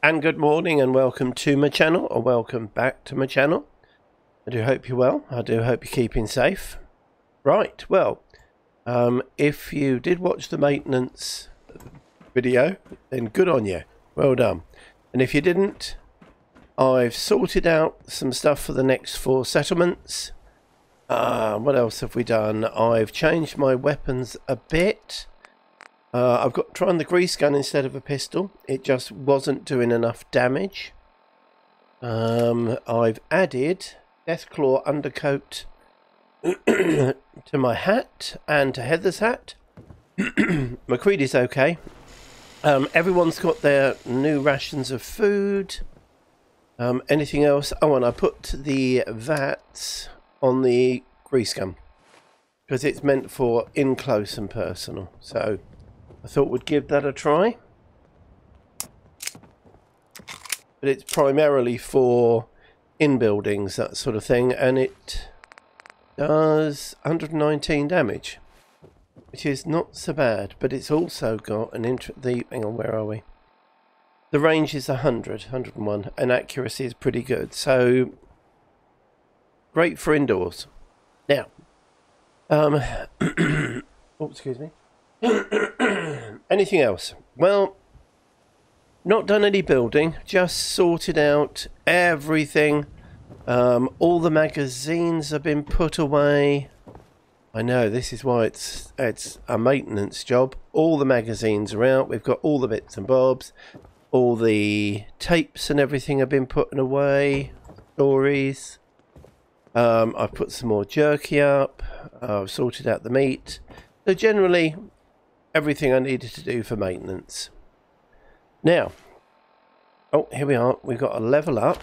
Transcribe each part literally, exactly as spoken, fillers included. And good morning and welcome to my channel, or welcome back to my channel. I do hope you're well. I do hope you're keeping safe. Right, well, um, if you did watch the maintenance video, then good on you. Well done. And if you didn't, I've sorted out some stuff for the next four settlements. Uh, what else have we done? I've changed my weapons a bit. Uh, I've got trying the grease gun instead of a pistol. It just wasn't doing enough damage. Um, I've added Deathclaw undercoat to my hat and to Heather's hat. MacCready's okay. Um, everyone's got their new rations of food. Um, anything else? Oh, and I put the V A T S on the grease gun because it's meant for in close and personal. So I thought we'd give that a try, but it's primarily for in buildings, that sort of thing, and it does one hundred nineteen damage, which is not so bad. But it's also got an inter the hang on, where are we? The range is one hundred, one hundred and one, and accuracy is pretty good, so great for indoors. Now, um, oh, excuse me. Anything else? Well, not done any building, just sorted out everything. Um, all the magazines have been put away. I know, this is why it's it's a maintenance job. All the magazines are out. We've got all the bits and bobs. All the tapes and everything have been put away. Stories. Um, I've put some more jerky up. I've sorted out the meat. So generally, everything I needed to do for maintenance. Now, oh, here we are. We've got a level up.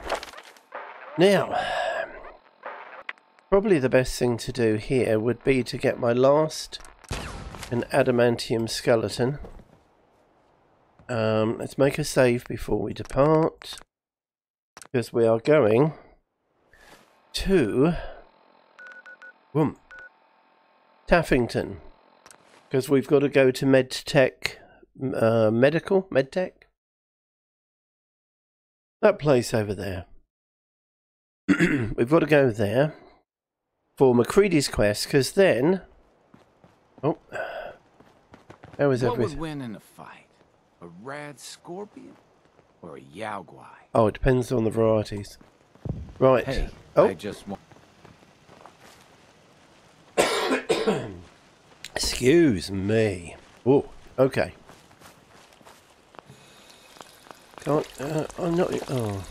Now, probably the best thing to do here would be to get my last an adamantium skeleton. Um, let's make a save before we depart, because we are going to whoom, Taffington. Because we've got to go to MedTech, uh, medical, MedTech. That place over there. We've got to go there for MacCready's quest, because then, oh, there was everything. What would win in a fight? A rad scorpion or a yaogwai? Oh, it depends on the varieties. Right. Hey, oh. I just want. Excuse me. Oh, okay. Can't, uh, I'm not, oh.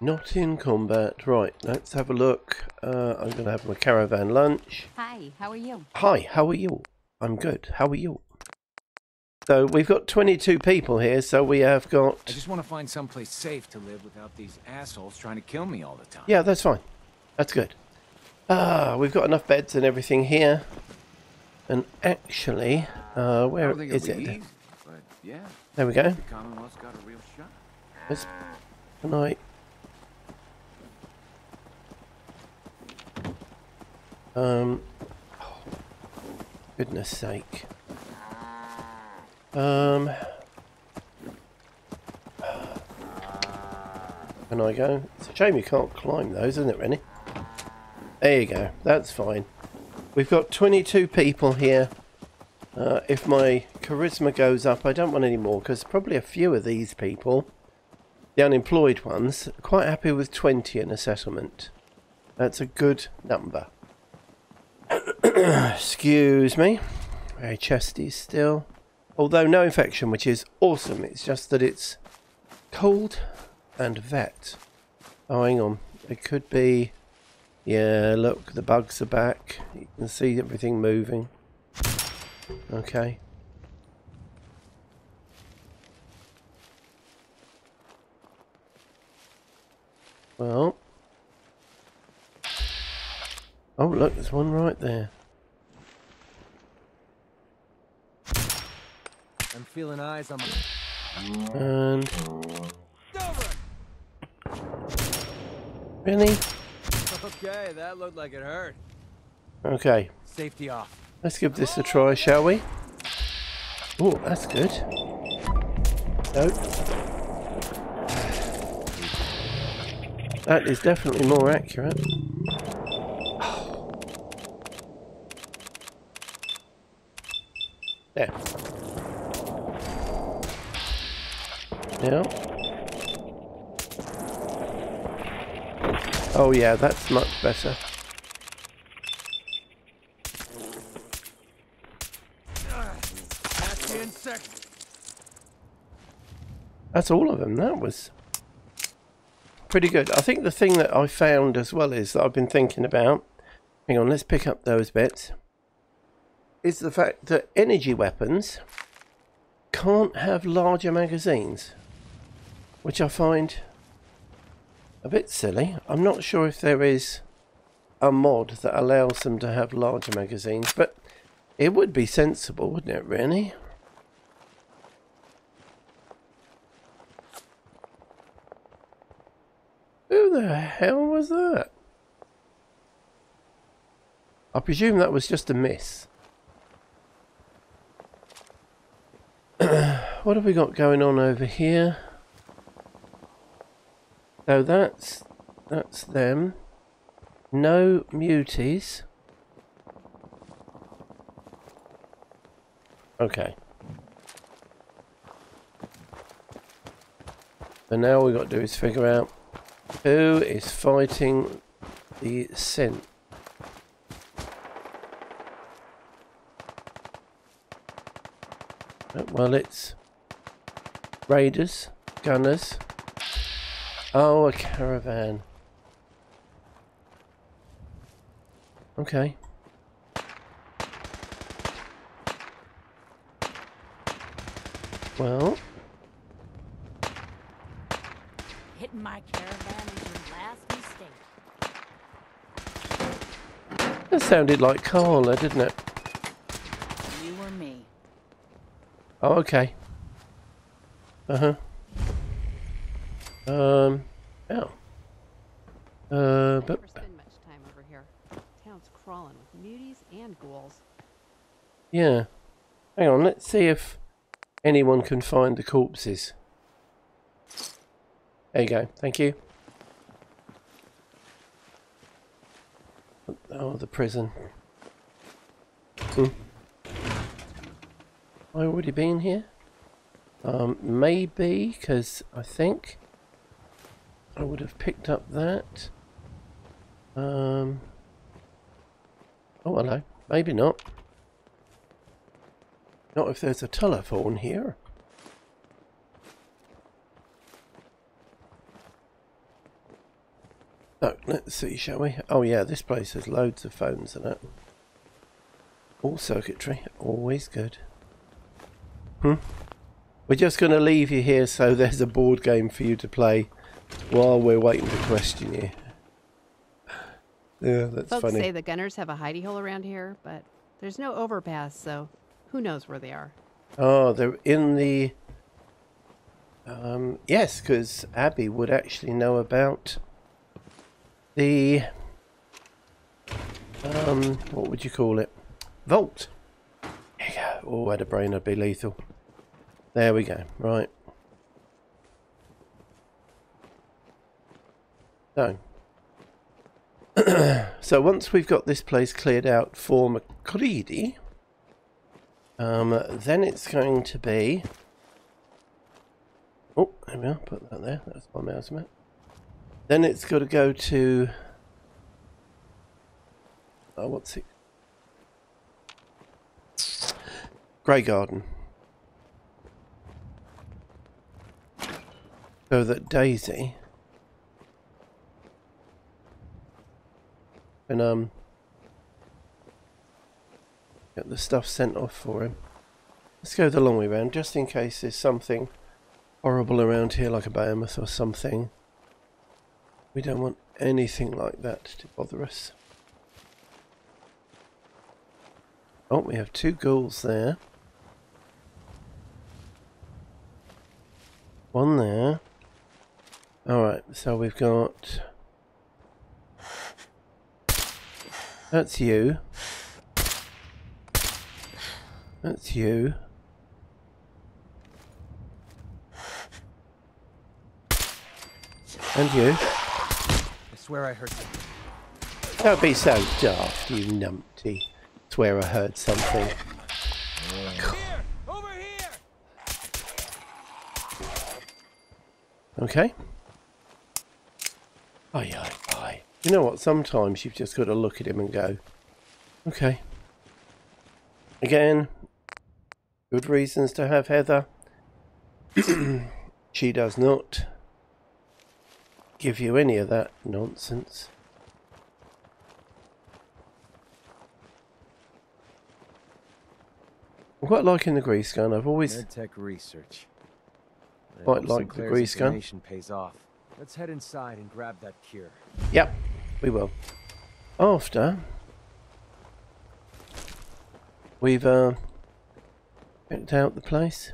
Not in combat. Right, let's have a look. Uh, I'm going to have my caravan lunch. Hi, how are you? Hi, how are you? I'm good. How are you? So we've got twenty-two people here, so we have got... I just want to find someplace safe to live without these assholes trying to kill me all the time. Yeah, that's fine. That's good. Ah, we've got enough beds and everything here. And actually, uh, where is it? Easy, but yeah, there we go. The Commonwealth's got a real shot. Let's... Can I... Um... Oh, goodness sake. Um, can I go? It's a shame you can't climb those, isn't it, Rennie? There you go. That's fine. We've got twenty-two people here. Uh, if my charisma goes up, I don't want any more, because probably a few of these people, the unemployed ones, are quite happy with twenty in a settlement. That's a good number. Excuse me. Very chesty still. Although no infection, which is awesome. It's just that it's cold and vet. Oh, hang on. It could be... Yeah, look, the bugs are back. You can see everything moving. Okay. Well. Oh, look, there's one right there. I'm feeling eyes on my... And... Really? Okay, that looked like it hurt. Okay. Safety off. Let's give this a try, shall we? Oh, that's good. Nope. That is definitely more accurate. There. Now. Oh yeah, that's much better. That's all of them. That was pretty good. I think the thing that I found as well is that I've been thinking about, hang on, let's pick up those bits, is the fact that energy weapons can't have larger magazines, which I find a bit silly. I'm not sure if there is a mod that allows them to have larger magazines, but it would be sensible, wouldn't it, really? Who the hell was that? I presume that was just a miss. What have we got going on over here? So that's that's them. No muties. Okay. So now all we've got to do is figure out who is fighting the synth. Well, it's raiders, gunners. Oh, a caravan. Okay. Well. Hitting my caravan is your last mistake. That sounded like Carla, didn't it? You or me. Oh, okay. Uh-huh. Um, oh. Uh, but never spend much time over here. Town's crawling with muties and ghouls. Yeah. Hang on, let's see if anyone can find the corpses. There you go. Thank you. Oh, the prison. Hmm. Have I already been here? Um, maybe, because I think I would have picked up that. Um, oh, hello. Maybe not. Not if there's a telephone here. So, let's see, shall we? Oh, yeah, this place has loads of phones in it. All circuitry. Always good. Hmm? We're just going to leave you here so there's a board game for you to play while we're waiting to question you. Yeah, that's Folks funny. Folks say the gunners have a hidey hole around here, but there's no overpass, so who knows where they are. Oh, they're in the... Um, yes, because Abby would actually know about the... Um, what would you call it? Vault. There you go. Oh, I had a brain, I'd be lethal. There we go. Right. So. So once we've got this place cleared out for MacCready, um, then it's going to be... Oh, there we are. Put that there. That's my mouse map. Then it's got to go to... Oh, what's it? Grey Garden. So that Daisy can um get the stuff sent off for him. Let's go the long way round, just in case there's something horrible around here, like a behemoth or something. We don't want anything like that to bother us. Oh, we have two ghouls there. One there. Alright, so we've got... That's you. That's you. And you. I swear I heard something. Don't be so daft, you numpty. Swear I heard something. Over here! Over here! Okay. Aye, aye, aye. You know what? Sometimes you've just got to look at him and go, okay. Again, good reasons to have Heather. She does not give you any of that nonsense. I'm quite liking the grease gun. I've always MedTech research. Quite like the grease gun. Pays off. Let's head inside and grab that cure. Yep, we will. After we've uh, checked out the place.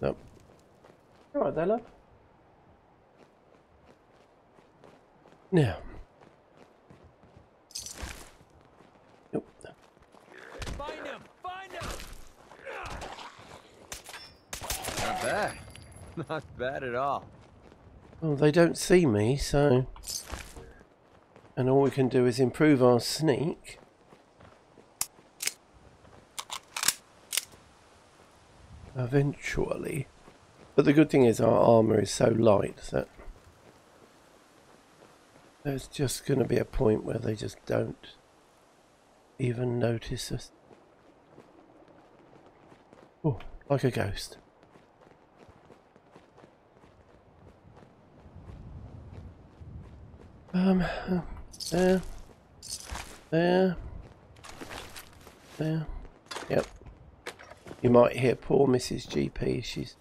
Nope. All right, there, love. Now. Nope. Find him! Find him! Not bad. Not bad at all. Well, they don't see me, so... And all we can do is improve our sneak. Eventually. But the good thing is our armour is so light that... There's just going to be a point where they just don't even notice us. Oh, like a ghost. Um, there, there, there, yep. You might hear poor Missus G P, she's,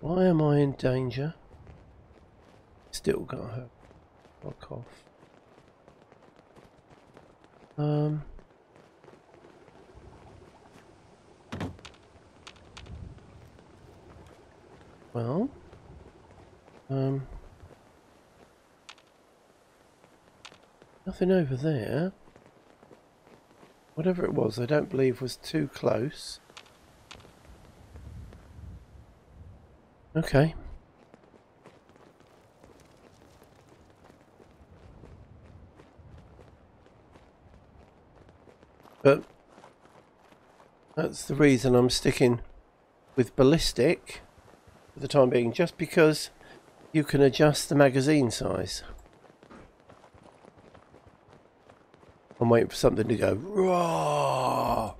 why am I in danger? Still got her. Fuck off. Um. Well. Um. Nothing over there. Whatever it was, I don't believe was too close. Okay. But that's the reason I'm sticking with ballistic for the time being, just because you can adjust the magazine size. I'm waiting for something to go raw.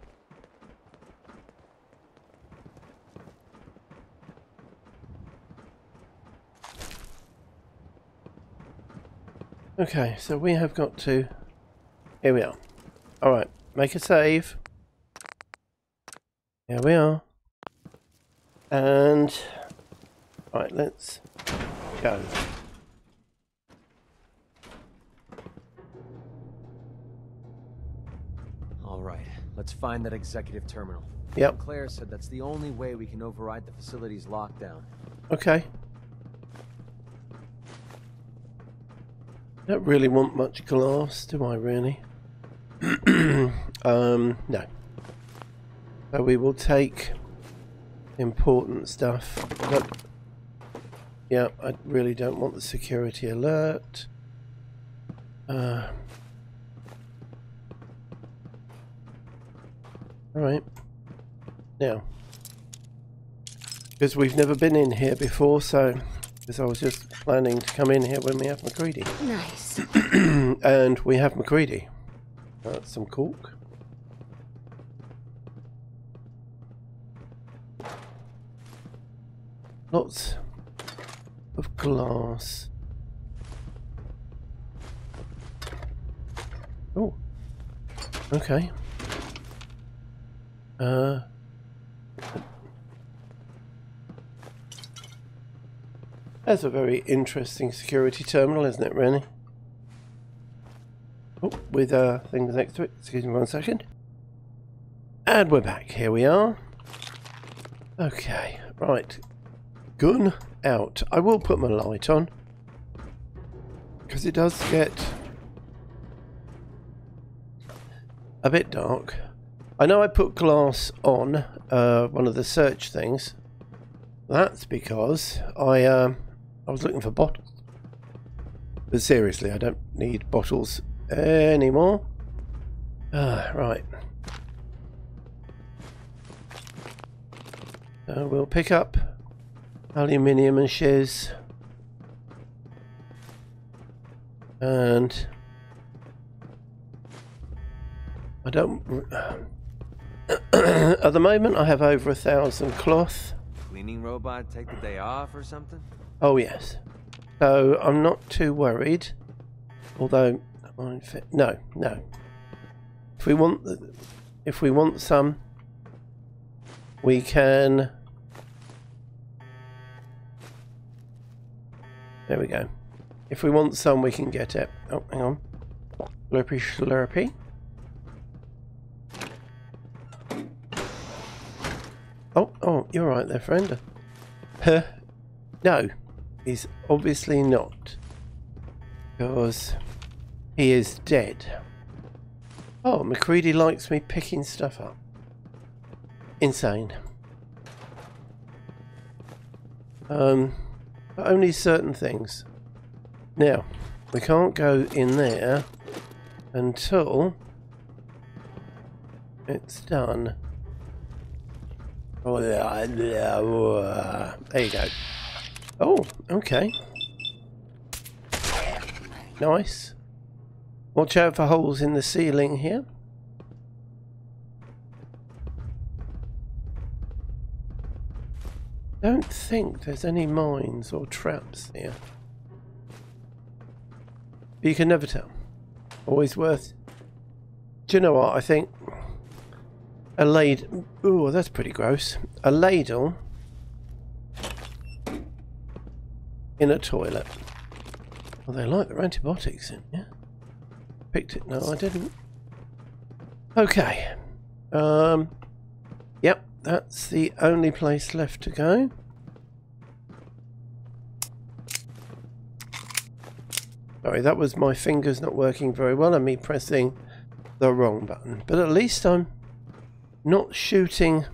Okay, so we have got to, here we are. All right. Make a save. Here we are. And right, let's go. All right, let's find that executive terminal. Yep. Claire said that's the only way we can override the facility's lockdown. Okay. Don't really want much glass, do I really? Um, no. So we will take important stuff. But, yeah, I really don't want the security alert. Uh, Alright. Now. Because we've never been in here before, so... Because I was just planning to come in here when we have MacCready. Nice. And we have MacCready. That's some cork. Lots of glass. Oh, okay. Uh, that's a very interesting security terminal, isn't it, Rennie? Oh, with uh, things next to it. Excuse me one second. And we're back. Here we are. Okay, right. Gun out. I will put my light on. Because it does get a bit dark. I know I put glass on uh, one of the search things. That's because I uh, I was looking for bottles. But seriously, I don't need bottles anymore. Ah, right. So we'll pick up aluminium and shiz. And I don't... At the moment I have over a thousand cloth. Cleaning robot take the day off or something? Oh yes. So I'm not too worried. Although no, no. If we want the, if we want some, we can. There we go. If we want some, we can get it. Oh, hang on. Slurpy slurpy. Oh, oh, you're right there, friend. Huh? No, he's obviously not. Because he is dead. Oh, MacCready likes me picking stuff up. Insane. Um, but only certain things. Now, we can't go in there until it's done. There you go. Oh, okay. Nice. Watch out for holes in the ceiling here. Don't think there's any mines or traps here. But you can never tell. Always worth... Do you know what? I think... A ladle. Ooh, that's pretty gross. A ladle in a toilet. Well, they like their antibiotics in here. Picked it. No, I didn't. Okay. Um. Yep, that's the only place left to go. Sorry, that was my fingers not working very well and me pressing the wrong button. But at least I'm not shooting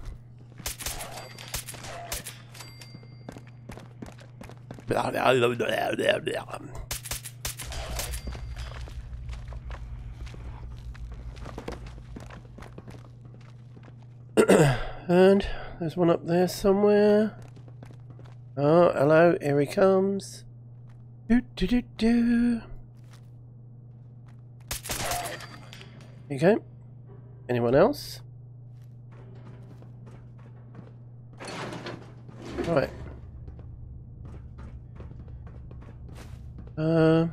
and there's one up there somewhere. Oh, hello, here he comes. Do, do, do, do. There you go. Anyone else? Right. Uh,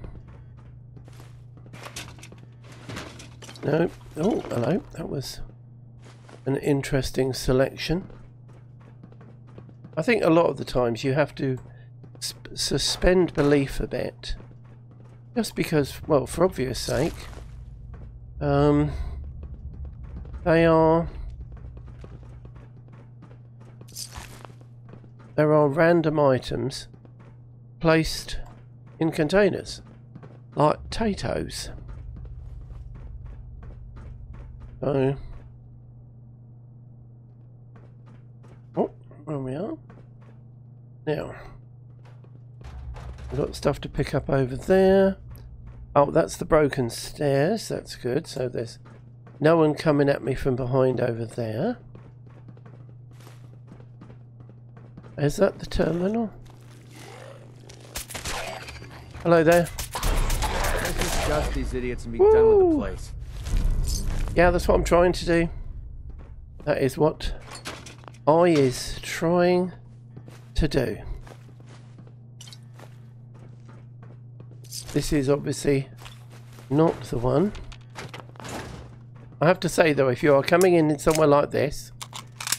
no. Oh, hello. That was an interesting selection. I think a lot of the times you have to sp- suspend belief a bit. Just because, well, for obvious sake, um, they are... There are random items placed in containers, like potatoes. So, oh, there we are. Now, we've got stuff to pick up over there. Oh, that's the broken stairs. That's good. So there's no one coming at me from behind over there. Is that the terminal? Hello there. Let's discuss these idiots and be Woo. done with the place. Yeah, that's what I'm trying to do. That is what I is trying to do. This is obviously not the one. I have to say though, if you are coming in somewhere like this...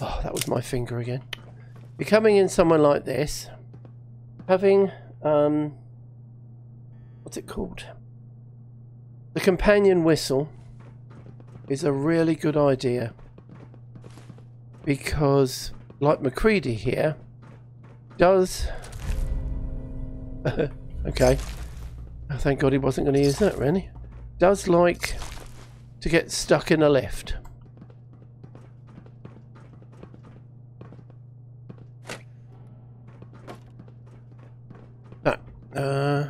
Oh, that was my finger again. You're coming in somewhere like this, having, um, what's it called? The companion whistle is a really good idea because, like MacCready here, does, okay, Oh, thank God he wasn't going to use that, really. Does like to get stuck in a lift. But, uh...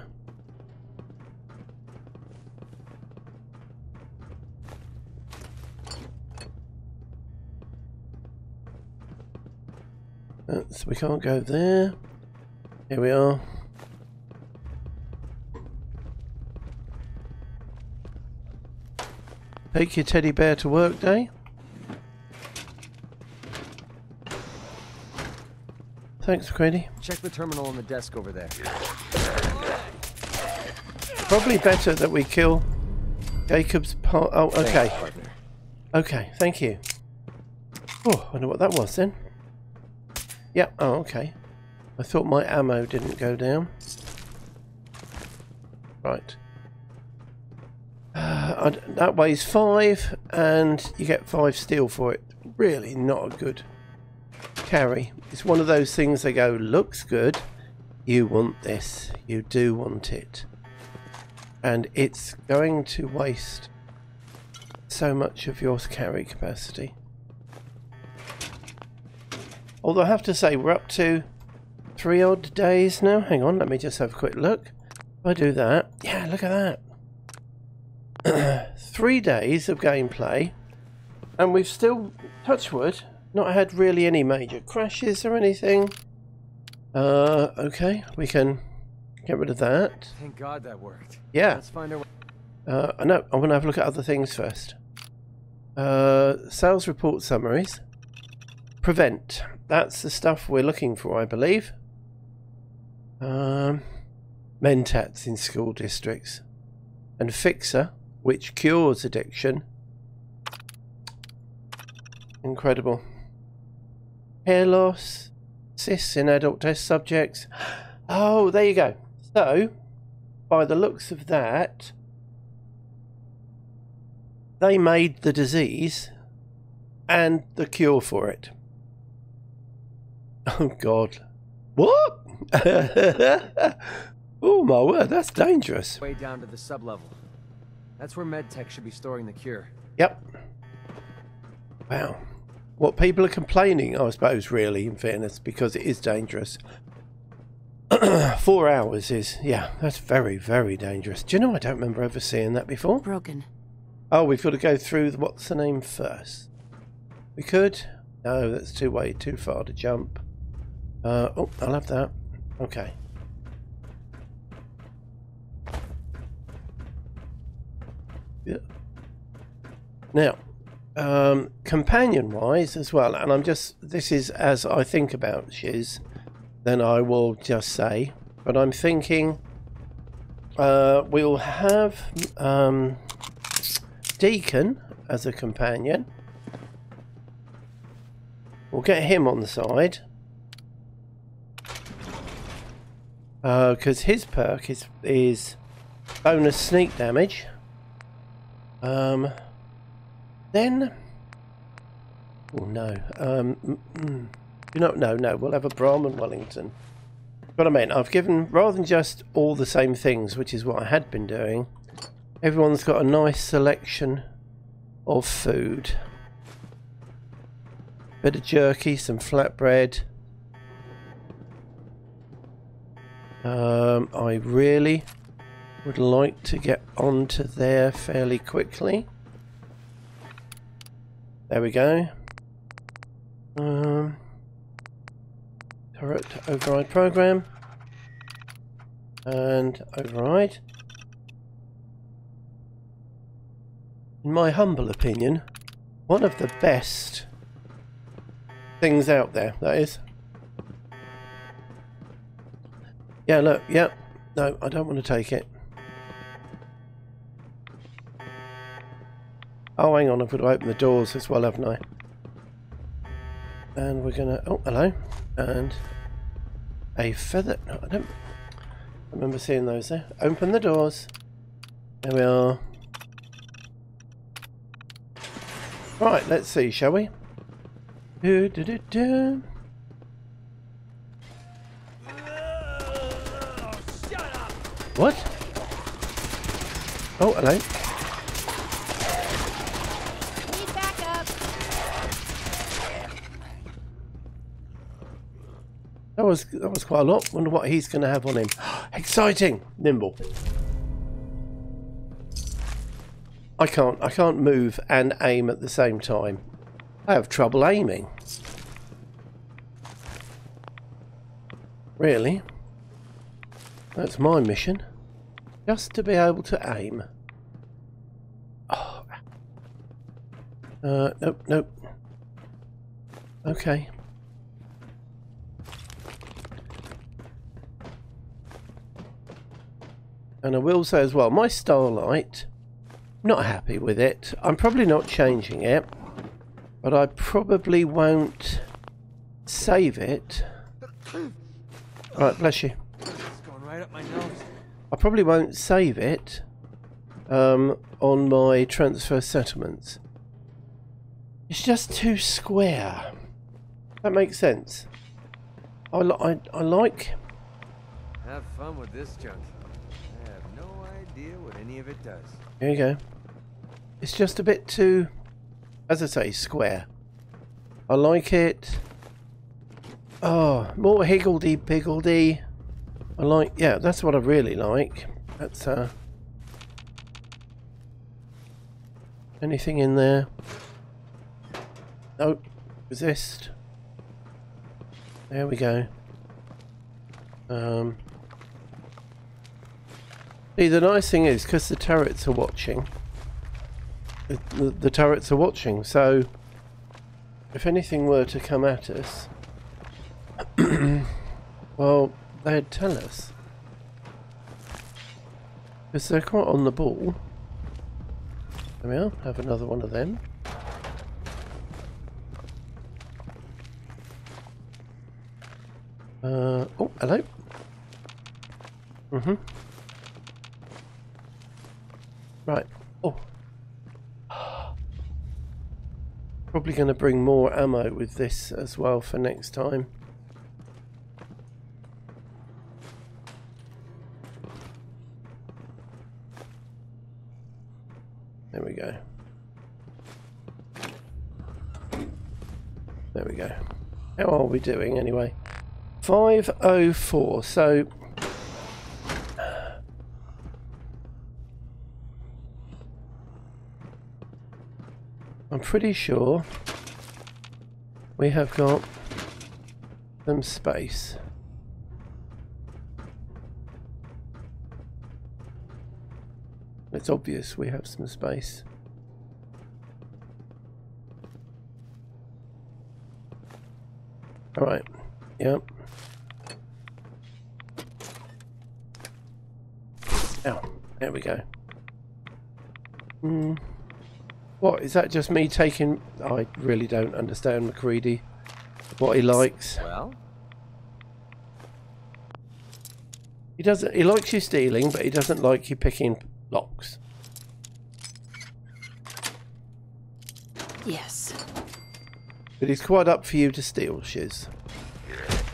So we can't go there. Here we are. Take your teddy bear to work day. Thanks, MacCready. Check the terminal on the desk over there. Probably better that we kill Jacob's part. Oh, okay. Thanks, okay, thank you. Oh, I wonder what that was then. Yeah, oh, okay. I thought my ammo didn't go down. Right. Uh, I, that weighs five, and you get five steel for it. Really not a good carry. It's one of those things they go, looks good. You want this. You do want it. And it's going to waste so much of your carry capacity. Although I have to say, we're up to three odd days now. Hang on, let me just have a quick look. If I do that, yeah, look at that. Three days of gameplay, and we've still, touch wood, not had really any major crashes or anything. Uh, okay, we can get rid of that. Thank God that worked. Yeah. Let's find our way. Uh, I know, I want to have a look at other things first. Uh, sales report summaries. Prevent. That's the stuff we're looking for, I believe. Um, MedTech in school districts. And Fixer, which cures addiction. Incredible. Hair loss. Cysts in adult test subjects. Oh, there you go. So, by the looks of that, they made the disease and the cure for it. Oh God! What? Oh my word, that's dangerous. Way down to the sublevel. That's where MedTech should be storing the cure. Yep. Wow. What people are complaining, I suppose, really, in fairness, because it is dangerous. Four hours is, yeah, that's very, very dangerous. Do you know I don't remember ever seeing that before? Broken. Oh, we've got to go through the, what's the name first? We could. No, that's too way too far to jump. Uh, oh, I'll have that. Okay. Yeah. Now, um, companion-wise as well, and I'm just, this is as I think about Shiz, then I will just say, but I'm thinking uh, we'll have um, Deacon as a companion. We'll get him on the side. Because uh, his perk is, is bonus sneak damage. Um, then... Oh, no. Um, mm, mm, you know, no, no. We'll have a Brahmin Wellington. But I mean, I've given... Rather than just all the same things, which is what I had been doing, everyone's got a nice selection of food. Bit of jerky, some flatbread. Um, I really would like to get onto there fairly quickly. There we go. Um, turret override program. And override. In my humble opinion, one of the best things out there, that is. Yeah, look, yeah. No, I don't want to take it. Oh, hang on, I've got to open the doors as well, haven't I? And we're gonna... Oh, hello. And a feather... No, I don't remember seeing those there. Open the doors. There we are. Right, let's see, shall we? Do, do, do, do. What? Oh, hello. Need backup. That was that was quite a lot. Wonder what he's going to have on him. Exciting! Nimble. I can't. I can't move and aim at the same time. I have trouble aiming. Really? That's my mission. Just to be able to aim. Oh. Uh, nope, nope. Okay. And I will say as well, my starlight, not happy with it. I'm probably not changing it, but I probably won't save it. Right, bless you. It's going right up my nose. I probably won't save it um, on my transfer settlements. It's just too square. That makes sense. I, li I, I like. Have fun with this junk. I have no idea what any of it does. Here you go. It's just a bit too, as I say, square. I like it. Oh, more higgledy-piggledy. I like, yeah, that's what I really like. That's, uh... anything in there? Nope. Resist. There we go. Um... See, the nice thing is, because the turrets are watching, the, the, the turrets are watching, so if anything were to come at us, well, they'd tell us. Because they're quite on the ball. There we are, have another one of them. Uh, oh, hello. Mm-hmm. Right, oh. Probably going to bring more ammo with this as well for next time. There we go. There we go. How are we doing anyway? five oh four, so... I'm pretty sure we have got some space. It's obvious we have some space. All right. Yep. Oh, there we go. Hmm. What is that? Just me taking? I really don't understand MacCready. What he likes. Well. He doesn't. He likes you stealing, but he doesn't like you picking locks. Yes. But he's quite up for you to steal, shiz.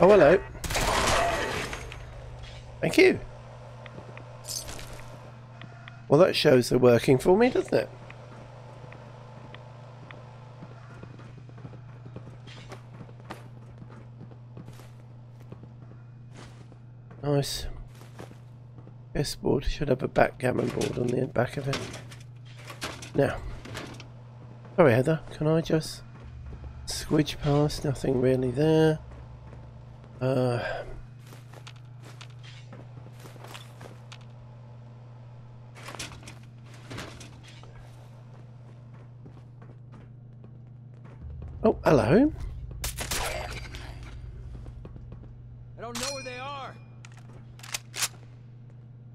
Oh, hello. Thank you. Well, that shows they're working for me, doesn't it? Nice. Board should have a backgammon board on the back of it. Now, sorry Heather, can I just squidge past? Nothing really there. Uh, oh, hello.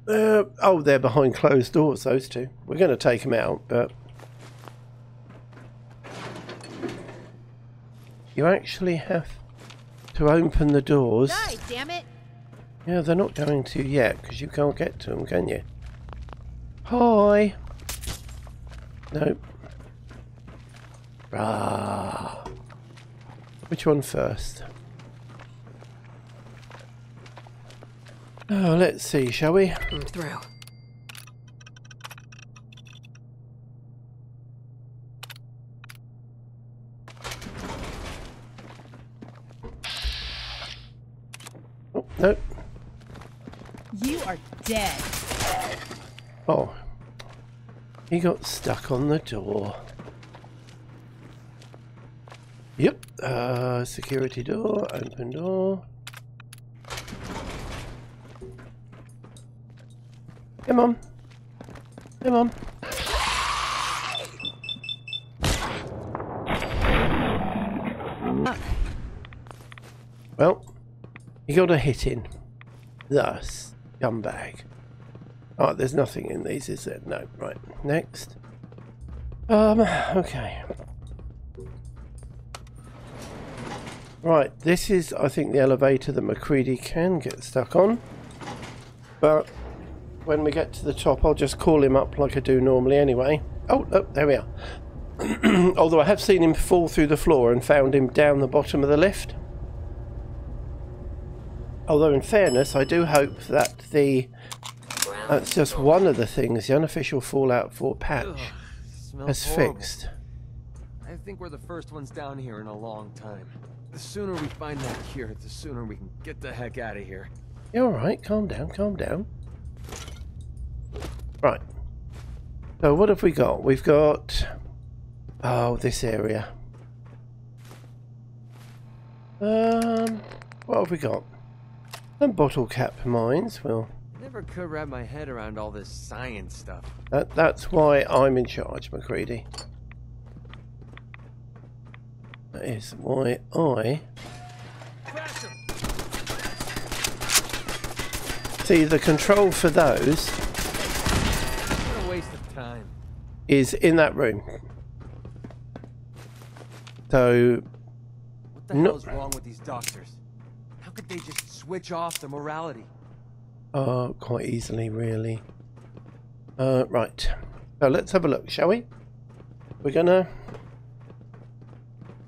Uh, oh, they're behind closed doors, those two. We're going to take them out, but... You actually have to open the doors. Die, damn it. Yeah, they're not going to yet, because you can't get to them, can you? Hi! Nope. Ah. Which one first? Oh, let's see, shall we? I'm through. are dead. Oh. He got stuck on the door. Yep. Uh, security door, open door. Come on. Come on. Well, you got a hit in. Thus, scumbag. Oh, there's nothing in these, is there? No, right. Next. Um, okay. Right, this is, I think, the elevator that MacCready can get stuck on. But when we get to the top, I'll just call him up like I do normally anyway. Oh, oh, there we are. Although I have seen him fall through the floor and found him down the bottom of the lift. Although, in fairness, I do hope that the... That's just one of the things the unofficial Fallout four patch has fixed. I think we're the first ones down here in a long time. The sooner we find that cure, the sooner we can get the heck out of here. You're alright, calm down, calm down. Right. So what have we got? We've got... Oh, this area. Um, what have we got? Some bottle cap mines, well... Never could wrap my head around all this science stuff. That, that's why I'm in charge, MacCready. That is why I... See, the control for those... What a waste of time. Is in that room. So... What the hell is wrong with these doctors? How could they just switch off the morality? Uh, quite easily, really. Uh, right. So let's have a look, shall we? We're gonna...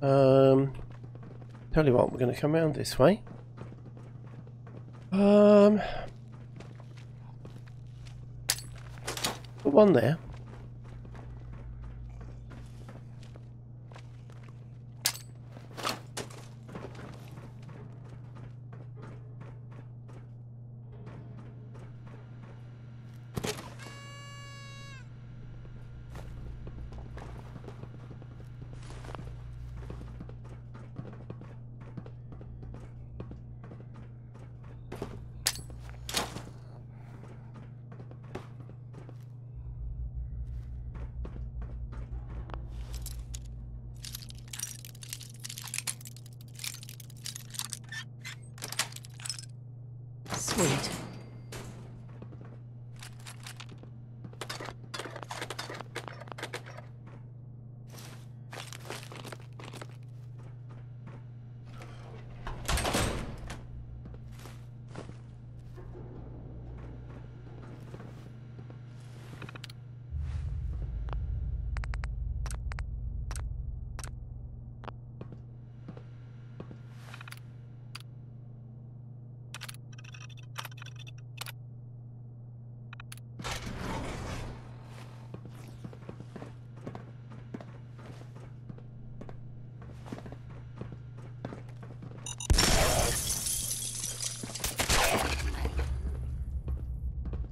Um... Tell you what, we're gonna come around this way. Um... Put one there.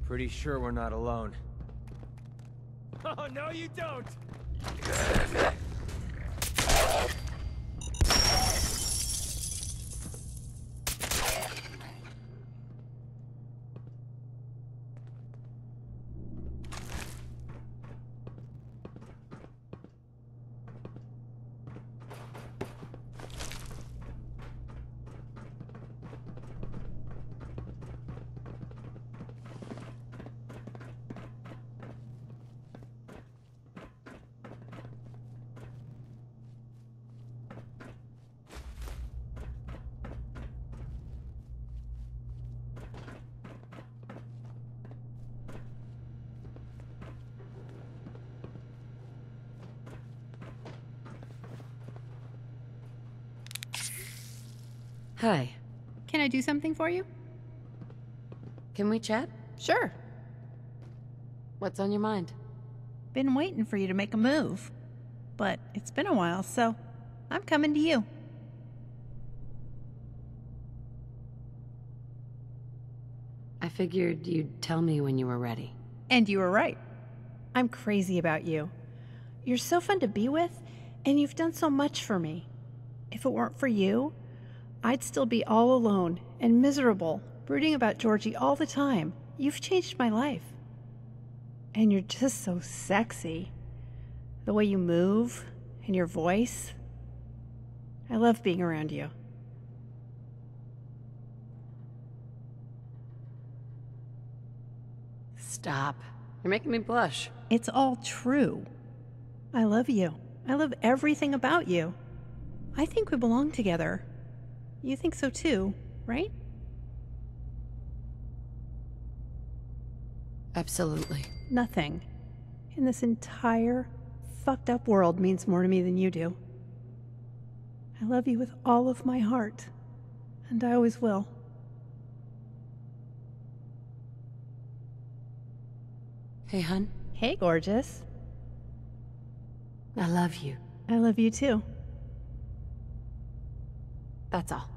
Pretty sure we're not alone. Oh, no you don't! Hi. Can I do something for you? Can we chat? Sure. What's on your mind? Been waiting for you to make a move. But it's been a while, so I'm coming to you. I figured you'd tell me when you were ready. And you were right. I'm crazy about you. You're so fun to be with, and you've done so much for me. If it weren't for you, I'd still be all alone and miserable, brooding about Georgie all the time. You've changed my life. And you're just so sexy. The way you move, and your voice. I love being around you. Stop. You're making me blush. It's all true. I love you. I love everything about you. I think we belong together. You think so too, right? Absolutely. Nothing in this entire fucked up world means more to me than you do. I love you with all of my heart, and I always will. Hey, hun. Hey, gorgeous. I love you. I love you too. That's all.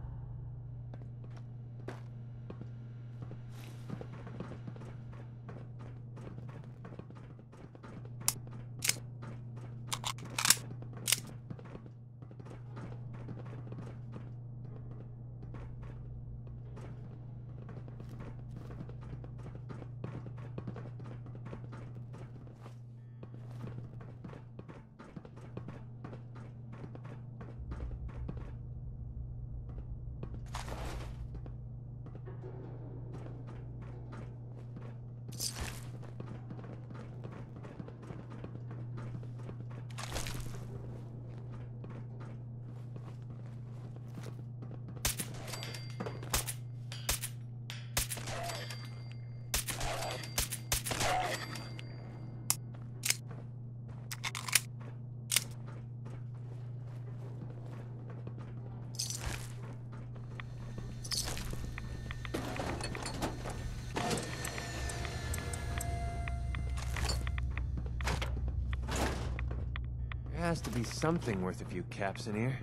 Has to be something worth a few caps in here.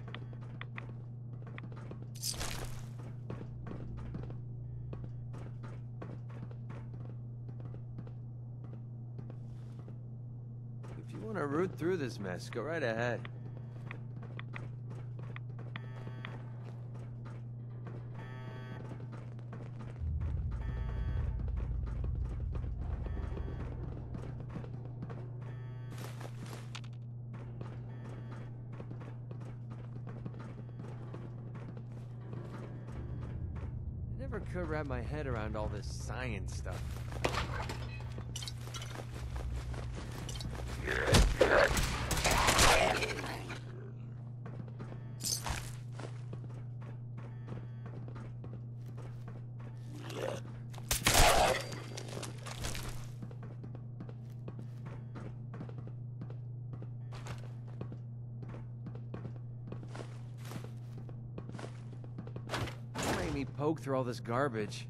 If you want to root through this mess, go right ahead. Could wrap my head around all this science stuff. Poke through all this garbage.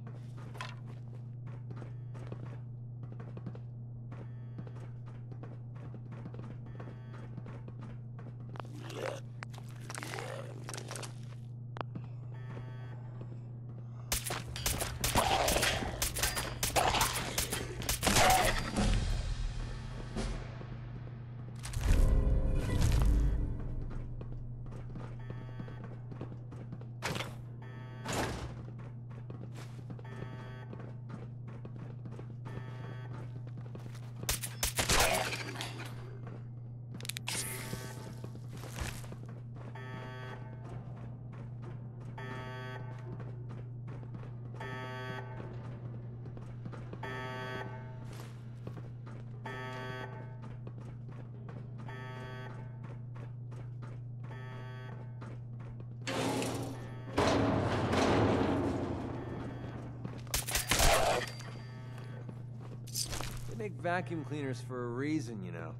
Make vacuum cleaners for a reason, you know.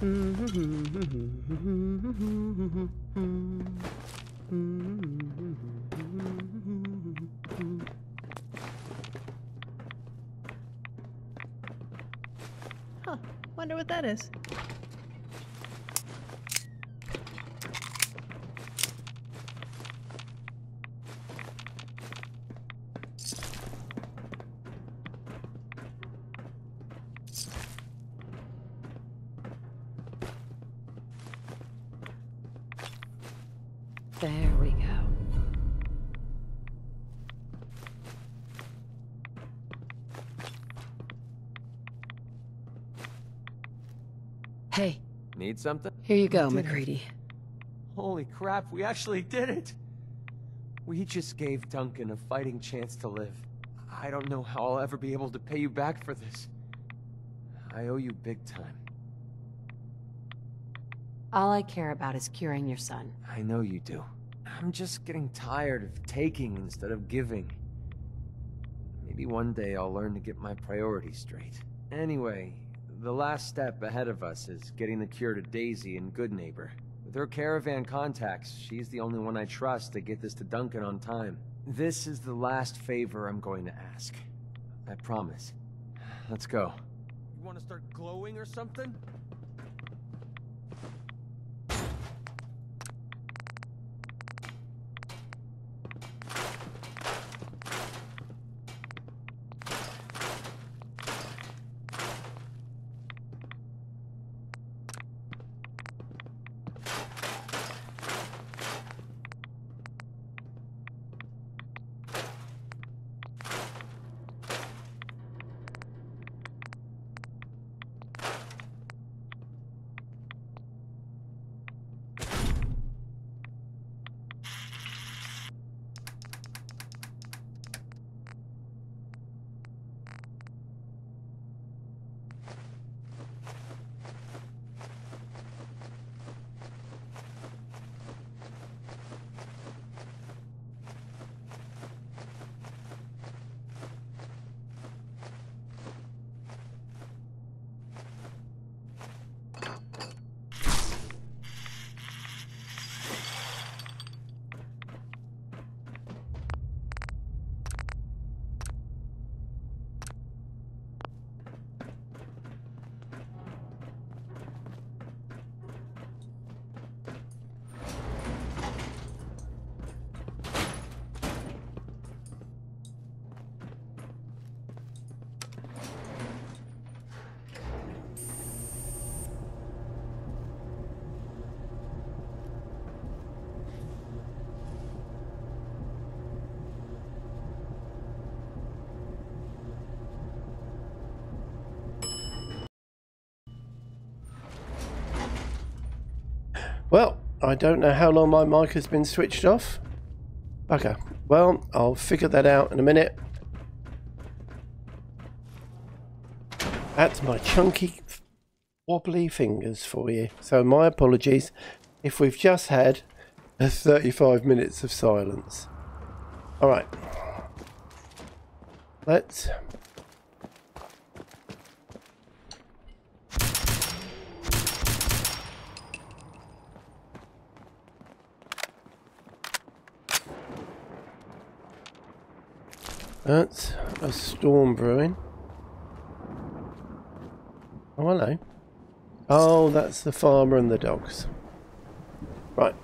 Huh, wonder what that is. There we go. Hey. Need something? Here you go, MacCready. Holy crap, we actually did it! We just gave Duncan a fighting chance to live. I don't know how I'll ever be able to pay you back for this. I owe you big time. All I care about is curing your son. I know you do. I'm just getting tired of taking instead of giving. Maybe one day I'll learn to get my priorities straight. Anyway, the last step ahead of us is getting the cure to Daisy and Good Neighbor. With her caravan contacts, she's the only one I trust to get this to Duncan on time. This is the last favor I'm going to ask. I promise. Let's go. You want to start glowing or something? Well, I don't know how long my mic has been switched off. Okay, well, I'll figure that out in a minute. That's my chunky, wobbly fingers for you. So my apologies if we've just had thirty-five minutes of silence. All right. Let's... That's a storm brewing. Oh, hello. Oh, that's the farmer and the dogs. Right.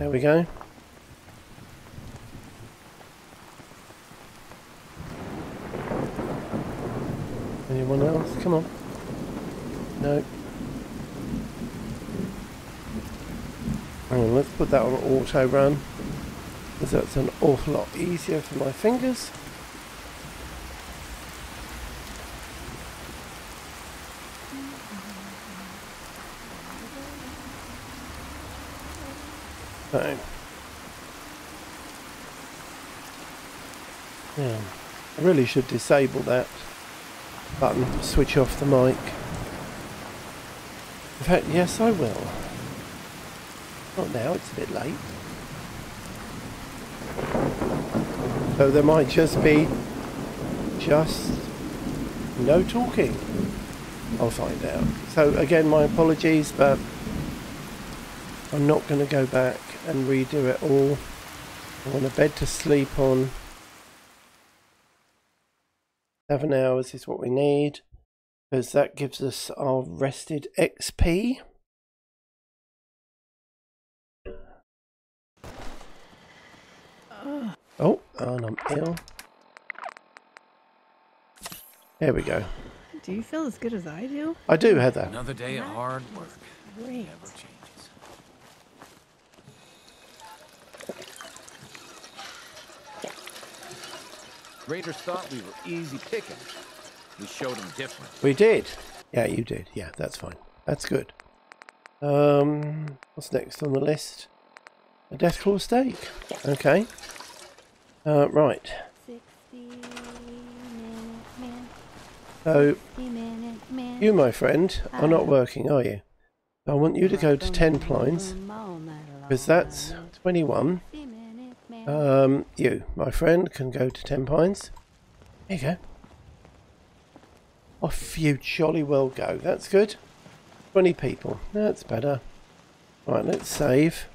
There we go. Anyone else? Come on. No. Hang on, let's put that on auto run. Because that's an awful lot easier for my fingers. So. Yeah. I really should disable that button, switch off the mic. In fact, yes, I will. Not now, it's a bit late. So there might just be just no talking. I'll find out. So again, my apologies, but I'm not going to go back and redo it all. I want a bed to sleep on. Seven hours is what we need, because that gives us our rested X P. Uh. Oh, and I'm ill. There we go. Do you feel as good as I do? I do, Heather. Another day of hard work. Great. Never changes. Raiders thought we were easy picking. We showed them different. We did. Yeah, you did. Yeah, that's fine. That's good. Um, what's next on the list? A death claw steak. Okay. Uh, right. So, you, my friend, are not working, are you? I want you to go to Ten Pines, because that's twenty-one. Um, you, my friend, can go to Ten Pines. There you go. Off you jolly well go. That's good. twenty people. That's better. Right, let's save.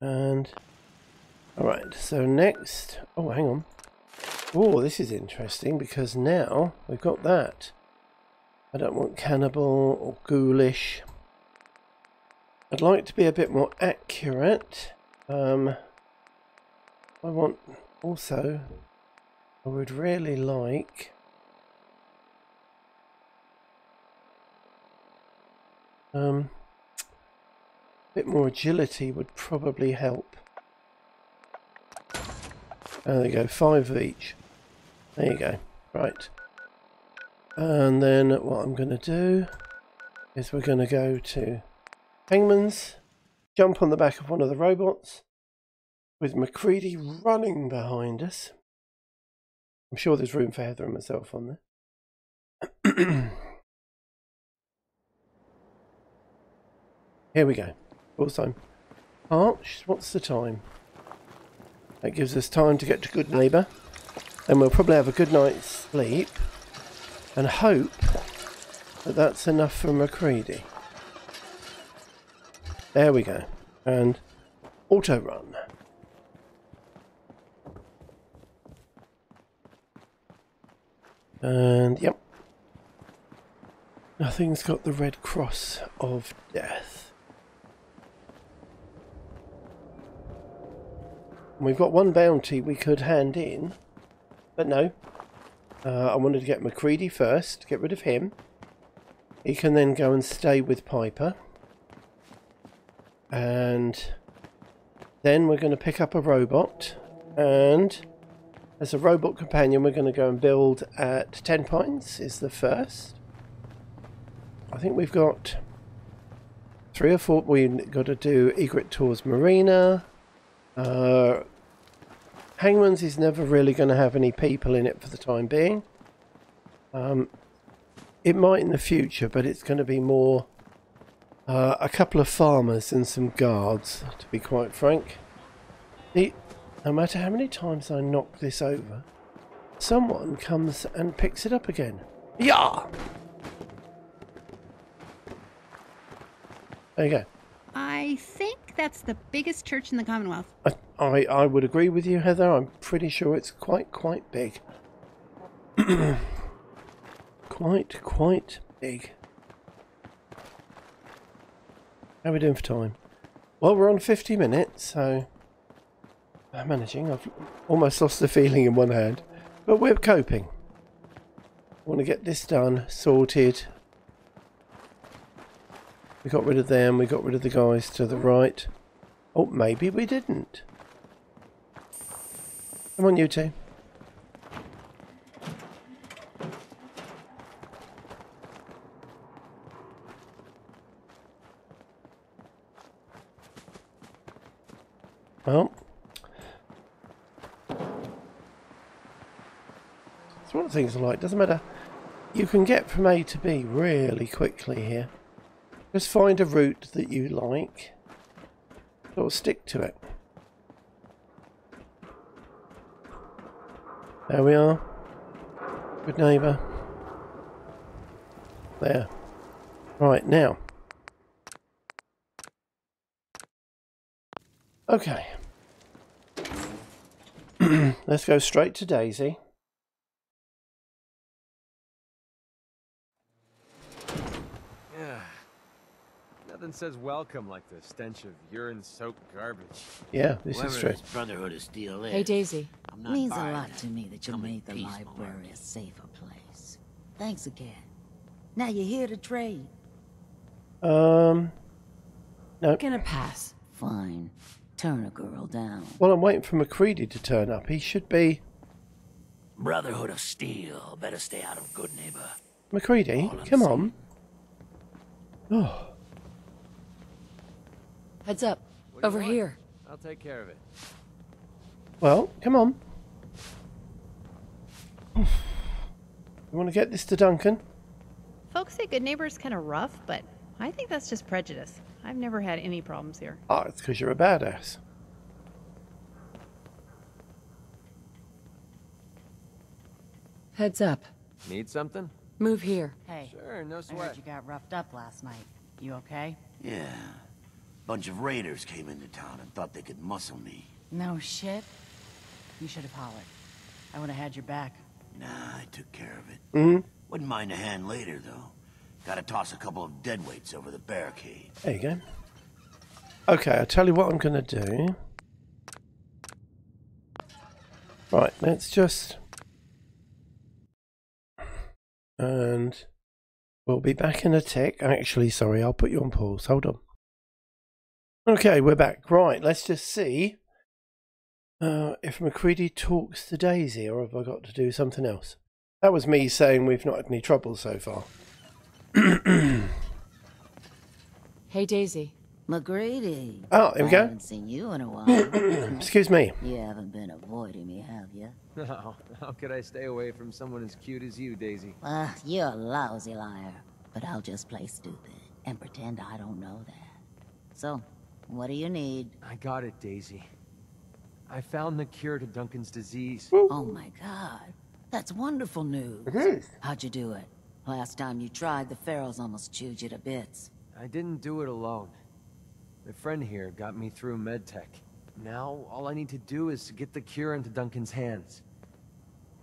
And, alright, so next... Oh, hang on. Oh, this is interesting, because now we've got that. I don't want cannibal or ghoulish. I'd like to be a bit more accurate. Um, I want... Also, I would really like... Um... bit more agility would probably help. There we go, five of each. There you go, right. And then what I'm going to do is we're going to go to Hangman's, jump on the back of one of the robots with MacCready running behind us. I'm sure there's room for Heather and myself on there. Here we go. What's time? Arch, what's the time? That gives us time to get to Good Neighbor. Then we'll probably have a good night's sleep. And hope that that's enough for MacCready. There we go. And auto run. And yep. Nothing's got the red cross of death. We've got one bounty we could hand in, but no. Uh, I wanted to get MacCready first, get rid of him. He can then go and stay with Piper. And then we're going to pick up a robot. And as a robot companion, we're going to go and build at Ten Pines is the first. I think we've got three or four. We've got to do Egret Tours Marina. Uh, Hangman's is never really going to have any people in it for the time being. Um, it might in the future, but it's going to be more uh, a couple of farmers and some guards, to be quite frank. The, no matter how many times I knock this over, someone comes and picks it up again. Yeah. There you go. I think that's the biggest church in the Commonwealth. I, I, I would agree with you, Heather. I'm pretty sure it's quite, quite big. quite, quite big. How are we doing for time? Well, we're on fifty minutes, so... I'm managing. I've almost lost the feeling in one hand. But we're coping. I want to get this done, sorted... We got rid of them, we got rid of the guys to the right. Oh, maybe we didn't. Come on, you two. Well. That's one of the things I like, doesn't matter. You can get from A to B really quickly here. Just find a route that you like, sort of stick to it. There we are. Good Neighbor. There. Right, now. Okay. Let's go straight to Daisy. Yeah. Nothing says welcome like the stench of urine-soaked garbage. Yeah, this Whoever is true. This Brotherhood of Steel is, hey Daisy, I'm not means buying. A lot to me that you Come made the peace, library a safer place. Thanks again. Now you're here to trade. Um. No. Nope. Gonna pass. Fine. Turn a girl down. Well, I'm waiting for MacCready to turn up. He should be... Brotherhood of Steel. Better stay out of Good Neighbor. MacCready, come on. Oh. Heads up. Over here. I'll take care of it. Well, come on. You want to get this to Duncan? Folks say Good Neighbor's kind of rough, but I think that's just prejudice. I've never had any problems here. Oh, it's because you're a badass. Heads up. Need something? Move here. Hey. Sure, no sweat. I heard you got roughed up last night. You okay? Yeah. Bunch of raiders came into town and thought they could muscle me. No shit. You should have hollered. I would have had your back. Nah, I took care of it. Mm-hmm. Wouldn't mind a hand later, though. Gotta toss a couple of dead weights over the barricade. There you go. Okay, I'll tell you what I'm gonna do. Right, let's just... And... We'll be back in a tick. Actually, sorry, I'll put you on pause. Hold on. Okay, we're back. Right, let's just see... Uh, if MacCready talks to Daisy, or have I got to do something else? That was me saying we've not had any trouble so far. Hey Daisy. MacCready. Oh, there we go. I haven't seen you in a while. Excuse me. You haven't been avoiding me, have you? No. How could I stay away from someone as cute as you, Daisy? Well, you're a lousy liar. But I'll just play stupid and pretend I don't know that. So, what do you need? I got it, Daisy. I found the cure to Duncan's disease. Woo. Oh my god. That's wonderful news. It is. How'd you do it? Last time you tried, the ferals almost chewed you to bits. I didn't do it alone. My friend here got me through MedTech. Now, all I need to do is to get the cure into Duncan's hands.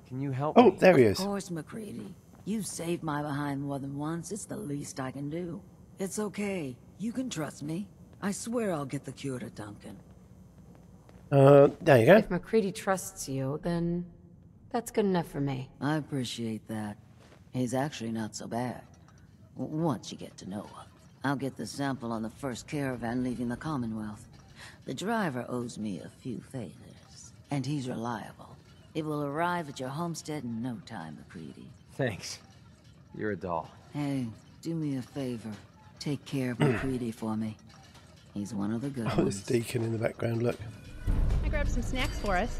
Can you help oh, me? Oh, there he is. Of course, MacCready. You've saved my behind more than once. It's the least I can do. It's okay. You can trust me. I swear I'll get the cure to Duncan. Uh, there you go. If MacCready trusts you, then that's good enough for me. I appreciate that. He's actually not so bad. Once you get to know him. I'll get the sample on the first caravan leaving the Commonwealth. The driver owes me a few favors, and he's reliable. It will arrive at your homestead in no time, MacCready. Thanks. You're a doll. Hey, do me a favor. Take care of MacCready for me. He's one of the good ones. Oh, there's Deacon in the background, look. I grabbed some snacks for us.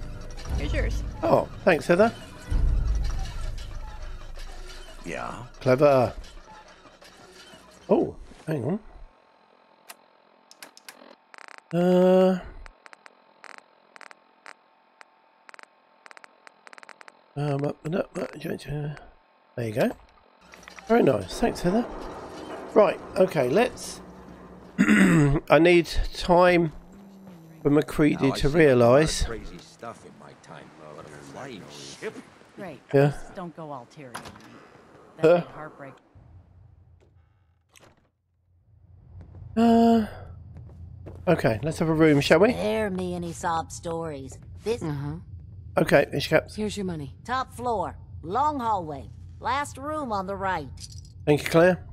Here's yours. Oh, thanks, Heather. Yeah. Clever. Oh, hang on. Uh, um, up and up. There you go. Very nice. Thanks, Heather. Right. Okay. Let's. I need time for MacCready to realise. Crazy stuff in my time. Great. Yeah. Just don't go ulterior. Uh, heartbreak. Uh, okay, let's have a room, shall we? Spare me any sob stories. This. Uh-huh. Okay, here's your money. Top floor, long hallway, last room on the right. Thank you, Claire.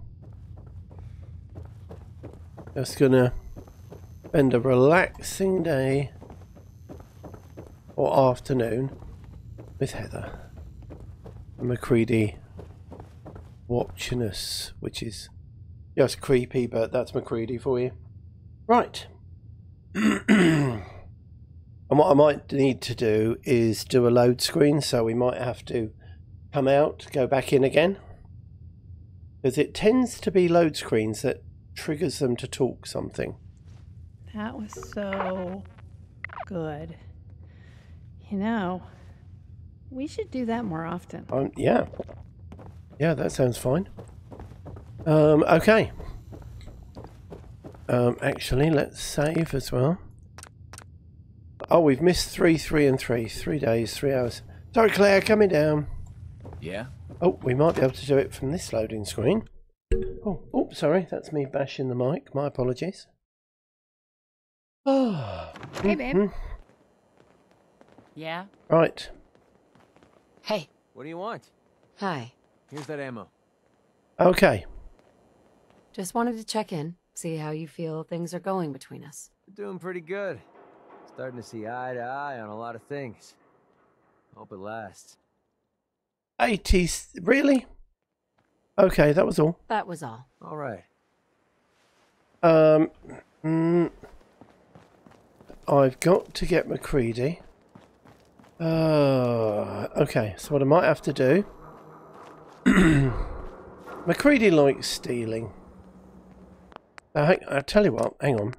Just gonna spend a relaxing day or afternoon with Heather and MacCready. Watching us, which is just creepy, but that's MacCready for you. Right. And what I might need to do is do a load screen, so we might have to come out, go back in again. Because it tends to be load screens that triggers them to talk something. That was so good. You know, We should do that more often. Um, yeah. Yeah, that sounds fine. Um, okay. Um, actually, let's save as well. Oh, we've missed three, three, and three. Three days, three hours. Sorry, Claire, coming down. Yeah? Oh, we might be able to do it from this loading screen. Oh, oops, sorry. That's me bashing the mic. My apologies. Oh. Hey, babe. Mm-hmm. Yeah? Right. Hey. What do you want? Hi. Here's that ammo. Okay. Just wanted to check in, see how you feel things are going between us. We're doing pretty good. Starting to see eye to eye on a lot of things. Hope it lasts. eighty... Really? Okay, that was all. That was all. All right. Um, mm, I've got to get MacCready. Uh, okay, so what I might have to do... MacCready likes stealing. Uh, I'll tell you what, hang on.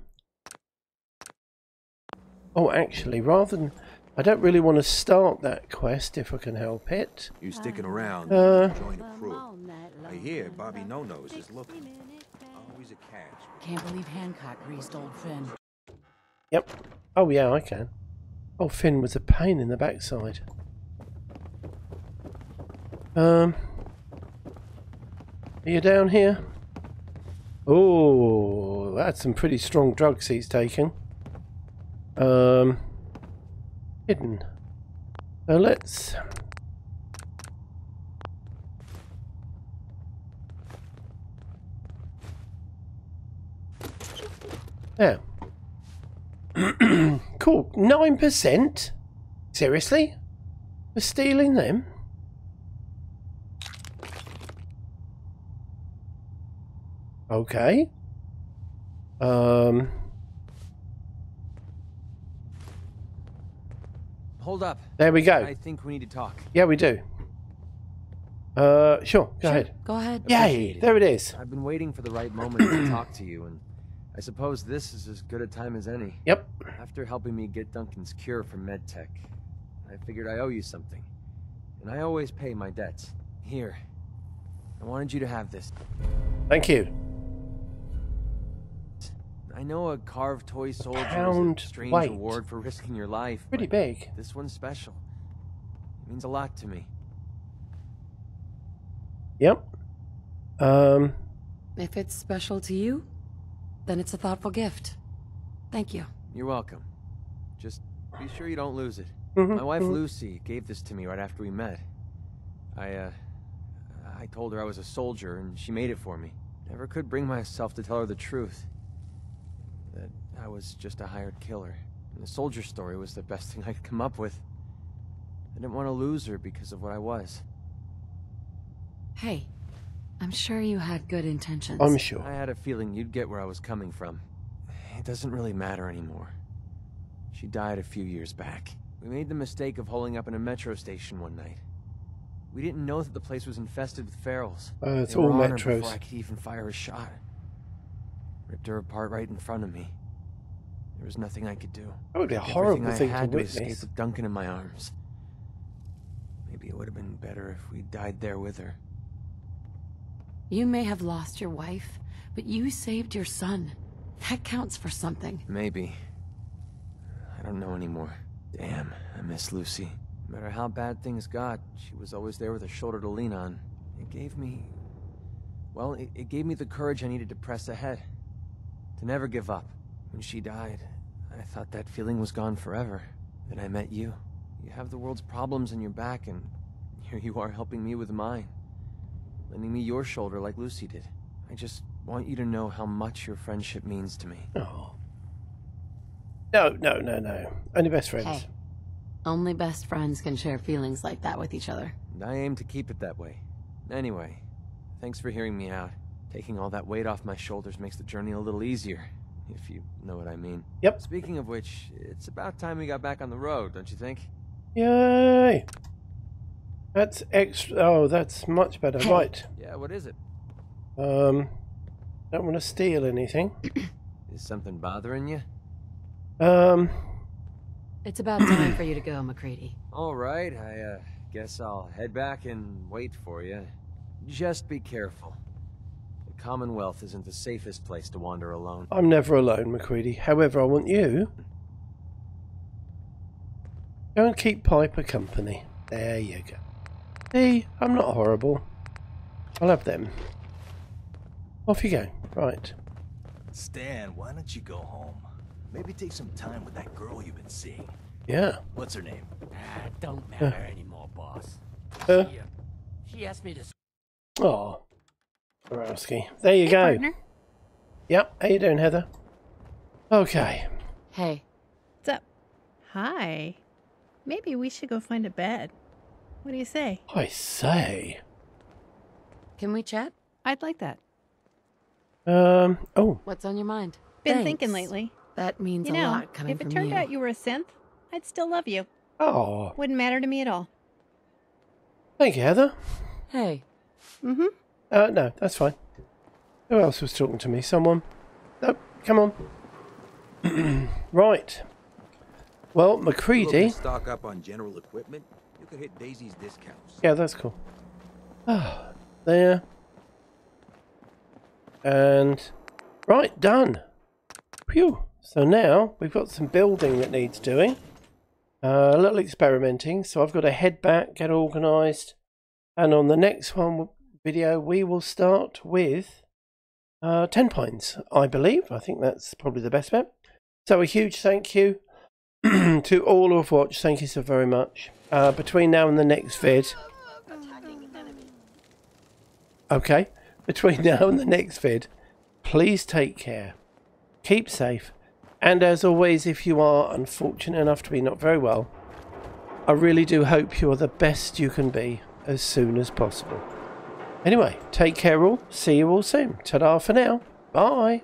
Oh, actually, rather than... I don't really want to start that quest if I can help it. You sticking around, uh, join the crew. I hear Bobby No-Nose is looking. Always a catch. Can't believe Hancock greased old Finn. Yep. Oh, yeah, I can. Oh, Finn was a pain in the backside. Um... Are you down here? Oh, that's some pretty strong drugs he's taken. Um, hidden. So let's... There. Cool. nine percent? Seriously? For stealing them? Okay. Um. Hold up. There we go. I think we need to talk. Yeah, we do. Uh, sure. Go sure. ahead. Go ahead. Yay! There it is. I've been waiting for the right moment to talk to you, and I suppose this is as good a time as any. Yep. After helping me get Duncan's cure for MedTech, I figured I owe you something, and I always pay my debts. Here, I wanted you to have this. Thank you. I know a carved toy soldier Pound is a strange weight. reward for risking your life. Pretty big. This one's special. It means a lot to me. Yep. Um. If it's special to you, then it's a thoughtful gift. Thank you. You're welcome. Just be sure you don't lose it. Mm-hmm. My wife mm-hmm. Lucy gave this to me right after we met. I, uh, I told her I was a soldier, and she made it for me. Never could bring myself to tell her the truth. That I was just a hired killer. And the soldier story was the best thing I could come up with. I didn't want to lose her because of what I was. Hey, I'm sure you had good intentions. I'm sure. I had a feeling you'd get where I was coming from. It doesn't really matter anymore. She died a few years back. We made the mistake of holding up in a metro station one night. We didn't know that the place was infested with ferals. Oh, uh, it's all metros. Before I could even fire a shot. Ripped her apart right in front of me. There was nothing I could do. That would be a horrible Everything thing I had to witness. Escape with Duncan in my arms. Maybe it would have been better if we died there with her. You may have lost your wife, but you saved your son. That counts for something. Maybe. I don't know anymore. Damn, I miss Lucy. No matter how bad things got, she was always there with a shoulder to lean on. It gave me... Well, it, it gave me the courage I needed to press ahead. To never give up. When she died, I thought that feeling was gone forever. Then I met you. You have the world's problems on your back, and here you are helping me with mine. Lending me your shoulder like Lucy did. I just want you to know how much your friendship means to me. Oh. No, no, no, no. Only best friends. Hey. Only best friends can share feelings like that with each other. And I aim to keep it that way. Anyway, thanks for hearing me out. Taking all that weight off my shoulders makes the journey a little easier, if you know what I mean. Yep. Speaking of which, it's about time we got back on the road, don't you think? Yay! That's extra... Oh, that's much better. Right. Yeah, what is it? Um, don't want to steal anything. Is something bothering you? Um... It's about time for you to go, MacCready. All right, I, uh, Guess I'll head back and wait for you. Just be careful. The Commonwealth isn't the safest place to wander alone. I'm never alone, MacCready. However, I want you. Go and keep Piper company. There you go. See, I'm not horrible. I'll have them. Off you go. Right. Stan, why don't you go home? Maybe take some time with that girl you've been seeing. Yeah. What's her name? Ah, don't matter uh. anymore, boss. Uh. She, uh, she asked me to... Oh. Borowski. There you hey, go. Partner. Yep. How you doing, Heather? Okay. Hey. What's up? Hi. Maybe we should go find a bed. What do you say? I say. Can we chat? I'd like that. Um. Oh. What's on your mind? Been Thanks. thinking lately. That means you a know, lot coming from you. If it turned you. out you were a synth, I'd still love you. Oh. Wouldn't matter to me at all. Thank you, Heather. Hey. Mm-hmm. Uh, no, that's fine. Who else was talking to me? Someone? Nope. Come on. Right. Well, MacCready. Stock up on general equipment. You could hit Daisy's discounts. Yeah, that's cool. Ah, oh, there. And right, done. Phew. So now we've got some building that needs doing. Uh, a little experimenting. So I've got to head back, get organised, and on the next one video we will start with uh, Ten Pines, I believe. I think that's probably the best bet. So a huge thank you to all who have watched. Thank you so very much. Uh, between now and the next vid. Okay. Between now and the next vid, please take care, keep safe, and as always, if you are unfortunate enough to be not very well, I really do hope you are the best you can be as soon as possible. Anyway, take care all, see you all soon. Ta-da for now, bye!